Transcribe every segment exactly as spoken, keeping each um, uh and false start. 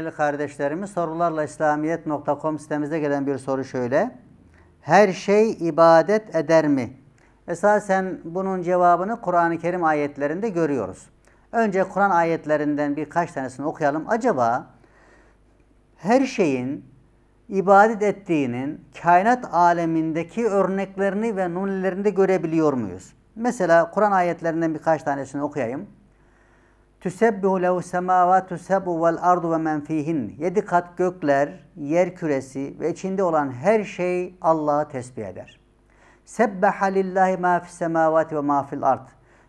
değerli kardeşlerimiz, sorularla islamiyet nokta com sitemizde gelen bir soru şöyle. Her şey ibadet eder mi? Esasen bunun cevabını Kur'an-ı Kerim ayetlerinde görüyoruz. Önce Kur'an ayetlerinden birkaç tanesini okuyalım. Acaba her şeyin ibadet ettiğinin kainat alemindeki örneklerini ve numunelerinde de görebiliyor muyuz? Mesela Kur'an ayetlerinden birkaç tanesini okuyayım. Tüsebbihu lehu semâvâtu seb'u vel ardu ve men fîhin. Yedi kat gökler, yer küresi ve içinde olan her şey Allah'ı tesbih eder. Sebbaha lillahi mâ fis semâvâti ve mâ fil ard.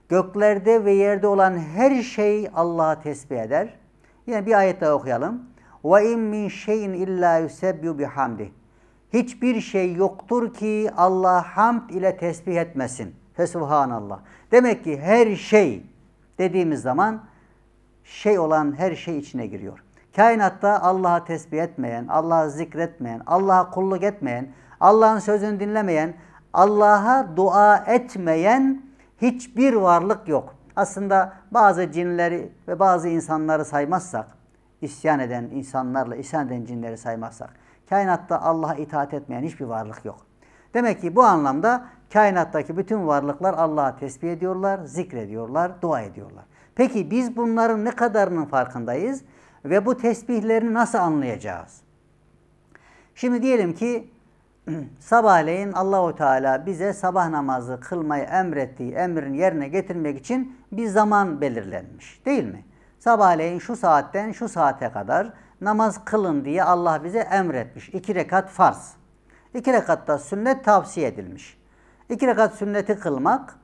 Göklerde ve yerde olan her şey Allah'ı tesbih eder. Yine bir ayet daha okuyalım. Ve in min şeyin illâ yusebbihu bihamdih. Hiçbir şey yoktur ki Allah hamd ile tesbih etmesin. Fesubhanallah. Demek ki her şey dediğimiz zaman şey olan her şey içine giriyor. Kainatta Allah'a tesbih etmeyen, Allah'a zikretmeyen, Allah'a kulluk etmeyen, Allah'ın sözünü dinlemeyen, Allah'a dua etmeyen hiçbir varlık yok. Aslında bazı cinleri ve bazı insanları saymazsak, isyan eden insanlarla isyan eden cinleri saymazsak, kainatta Allah'a itaat etmeyen hiçbir varlık yok. Demek ki bu anlamda kainattaki bütün varlıklar Allah'a tesbih ediyorlar, zikrediyorlar, dua ediyorlar. Peki biz bunların ne kadarının farkındayız ve bu tesbihlerini nasıl anlayacağız? Şimdi diyelim ki sabahleyin Allahu Teala bize sabah namazı kılmayı emrettiği emrin yerine getirmek için bir zaman belirlenmiş, değil mi? Sabahleyin şu saatten şu saate kadar namaz kılın diye Allah bize emretmiş. İki rekat farz. İki rekatta sünnet tavsiye edilmiş. İki rekat sünneti kılmak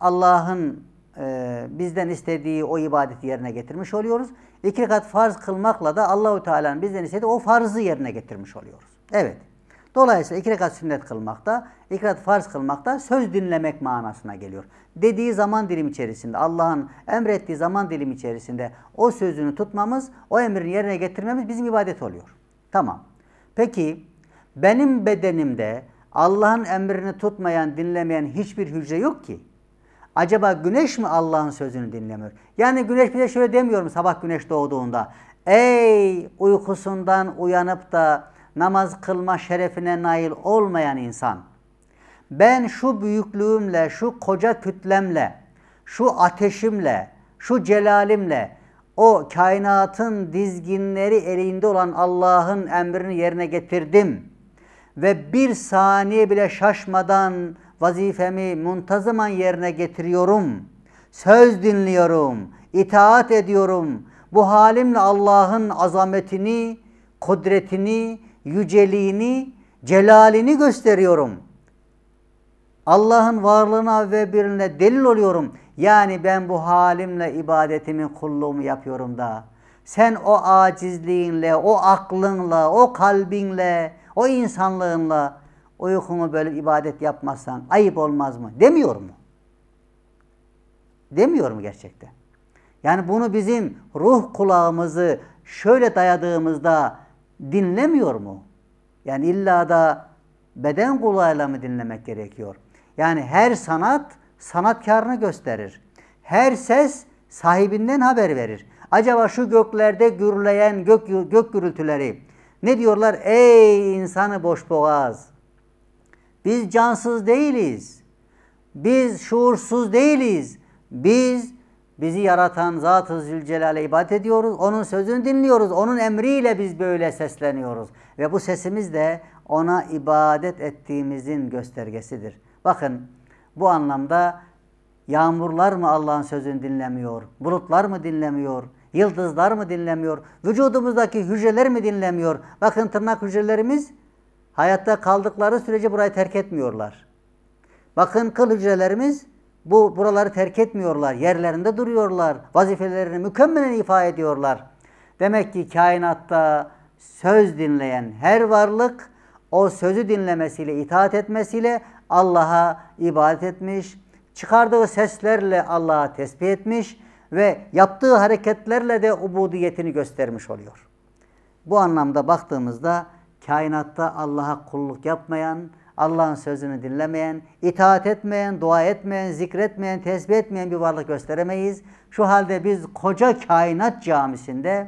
Allah'ın e, bizden istediği o ibadeti yerine getirmiş oluyoruz. İki rekat farz kılmakla da Allahu Teala'nın bizden istediği o farzı yerine getirmiş oluyoruz. Evet. Dolayısıyla iki rekat sünnet kılmak da, iki rekat farz kılmak da söz dinlemek manasına geliyor. Dediği zaman dilim içerisinde, Allah'ın emrettiği zaman dilim içerisinde o sözünü tutmamız, o emrin yerine getirmemiz bizim ibadet oluyor. Tamam. Peki benim bedenimde Allah'ın emrini tutmayan, dinlemeyen hiçbir hücre yok ki. Acaba güneş mi Allah'ın sözünü dinlemiyor? Yani güneş bize şöyle demiyor mu sabah güneş doğduğunda? Ey uykusundan uyanıp da namaz kılma şerefine nail olmayan insan. Ben şu büyüklüğümle, şu koca kütlemle, şu ateşimle, şu celalimle, o kainatın dizginleri elinde olan Allah'ın emrini yerine getirdim. Ve bir saniye bile şaşmadan vazifemi muntazaman yerine getiriyorum. Söz dinliyorum, itaat ediyorum. Bu halimle Allah'ın azametini, kudretini, yüceliğini, celalini gösteriyorum. Allah'ın varlığına ve birliğine delil oluyorum. Yani ben bu halimle ibadetimi, kulluğumu yapıyorum da. Sen o acizliğinle, o aklınla, o kalbinle, o insanlığınla uykunu böyle ibadet yapmazsan ayıp olmaz mı? Demiyor mu? Demiyor mu gerçekten? Yani bunu bizim ruh kulağımızı şöyle dayadığımızda dinlemiyor mu? Yani illa da beden kulağıyla mı dinlemek gerekiyor? Yani her sanat sanatkarını gösterir. Her ses sahibinden haber verir. Acaba şu göklerde gürleyen gök, gök gürültüleri ne diyorlar? Ey insanı boşboğaz! Biz cansız değiliz. Biz şuursuz değiliz. Biz bizi yaratan Zat-ı Zülcelal'e ibadet ediyoruz. Onun sözünü dinliyoruz. Onun emriyle biz böyle sesleniyoruz. Ve bu sesimiz de ona ibadet ettiğimizin göstergesidir. Bakın bu anlamda yağmurlar mı Allah'ın sözünü dinlemiyor? Bulutlar mı dinlemiyor? Yıldızlar mı dinlemiyor? Vücudumuzdaki hücreler mi dinlemiyor? Bakın tırnak hücrelerimiz hayatta kaldıkları sürece burayı terk etmiyorlar. Bakın kıl hücrelerimiz bu buraları terk etmiyorlar. Yerlerinde duruyorlar. Vazifelerini mükemmelen ifa ediyorlar. Demek ki kainatta söz dinleyen her varlık o sözü dinlemesiyle, itaat etmesiyle Allah'a ibadet etmiş, çıkardığı seslerle Allah'a tesbih etmiş ve yaptığı hareketlerle de ubudiyetini göstermiş oluyor. Bu anlamda baktığımızda kainatta Allah'a kulluk yapmayan, Allah'ın sözünü dinlemeyen, itaat etmeyen, dua etmeyen, zikretmeyen, tesbih etmeyen bir varlık gösteremeyiz. Şu halde biz koca kainat camisinde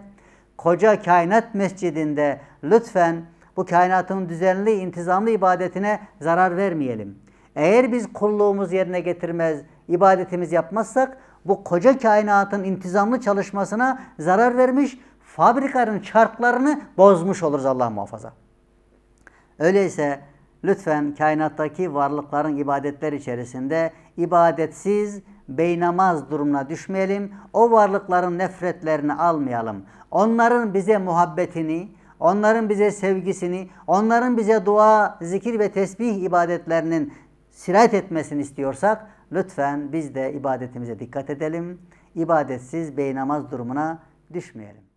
koca kainat mescidinde lütfen bu kainatın düzenli, intizamlı ibadetine zarar vermeyelim. Eğer biz kulluğumuzu yerine getirmez, ibadetimizi yapmazsak bu koca kainatın intizamlı çalışmasına zarar vermiş, fabrikanın çarklarını bozmuş oluruz, Allah muhafaza. Öyleyse lütfen kainattaki varlıkların ibadetler içerisinde ibadetsiz, beynamaz durumuna düşmeyelim. O varlıkların nefretlerini almayalım. Onların bize muhabbetini, onların bize sevgisini, onların bize dua, zikir ve tesbih ibadetlerinin sirayet etmesini istiyorsak lütfen biz de ibadetimize dikkat edelim. İbadetsiz, beynamaz durumuna düşmeyelim.